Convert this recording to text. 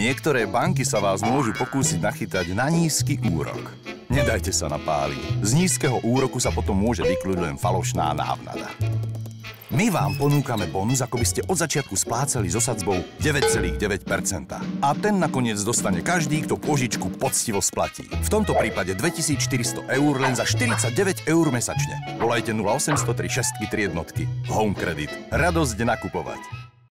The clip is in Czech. Niektoré banky sa vás môžu pokúsiť nachytať na nízky úrok. Nedajte sa napáliť. Z nízkeho úroku sa potom môže vykluť len falošná návnada. My vám ponúkame bonus, ako by ste od začiatku splácali so sadzbou 9,9 % a ten nakoniec dostane každý, kto pôžičku poctivo splatí. V tomto prípade 2400 € len za 49 € mesačne. Volajte 0800 3 6 3 jednotky. Home Credit. Radosť nakupovať.